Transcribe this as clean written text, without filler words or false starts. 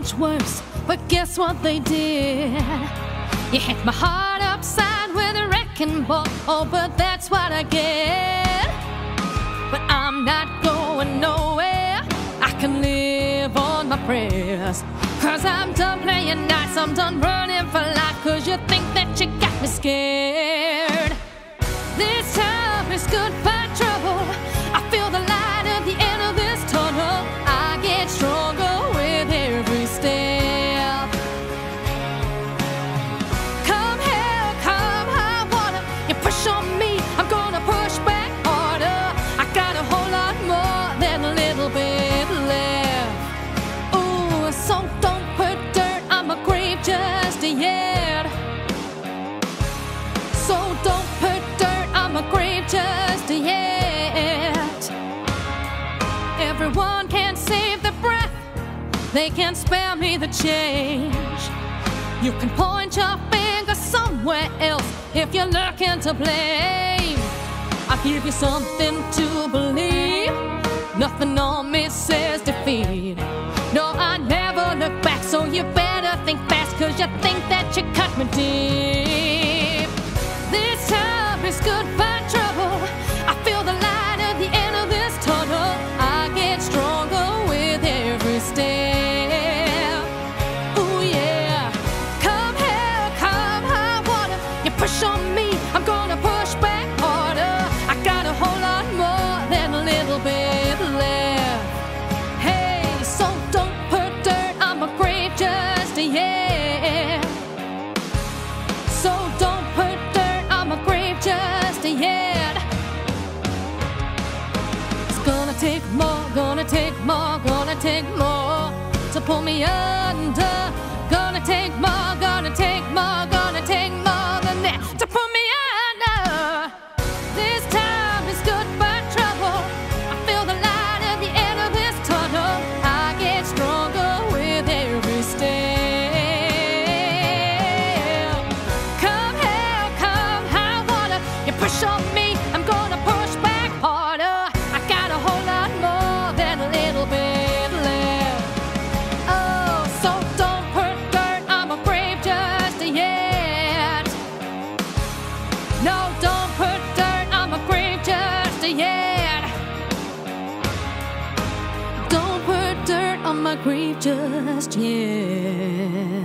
much worse, but guess what they did? You hit my heart upside with a wrecking ball. Oh, but that's what I get. But I'm not going nowhere. I can live on my prayers, 'cause I'm done playing nice, I'm done running for life, 'cause you think that you got me scared. This time is goodbye trouble. I feel the light at the end of this tunnel. I get stronger with every step. Come hell, come high water, you push on me, I'm gonna push back harder. I got a whole lot more than a little bit left. Ooh, so don't put dirt on my grave just yet. So don't put dirt on my grave just yet. Everyone can save their breath, they can spare me the change. You can point your finger somewhere else if you're looking to blame. I give you something to believe, nothing on me says defeat. No, I never look back, so you better think fast, 'cause you think that you cut me deep. This time is goodbye trouble. I feel the light at the end of this tunnel. I get stronger with every step. Ooh yeah. Come hell, come high water, you push on me, I'm gonna push back harder. I got a whole lot more than a little bit left. Hey, so don't put dirt on my grave just yet. So don't put dirt on my grave just yet. It's gonna take more, gonna take more, gonna take more to pull me under. Gonna take more, gonna take more, gonna take more than that to pull me under. This time is goodbye trouble. I feel the light at the end of this tunnel. I get stronger with every step. Come hell, come high water, you push on me, I'm gonna push back harder. I got a whole lot more than a little bit left. Oh, so don't put dirt on my grave just yet. No, don't put dirt on my grave just yet. Don't put dirt on my grave just yet.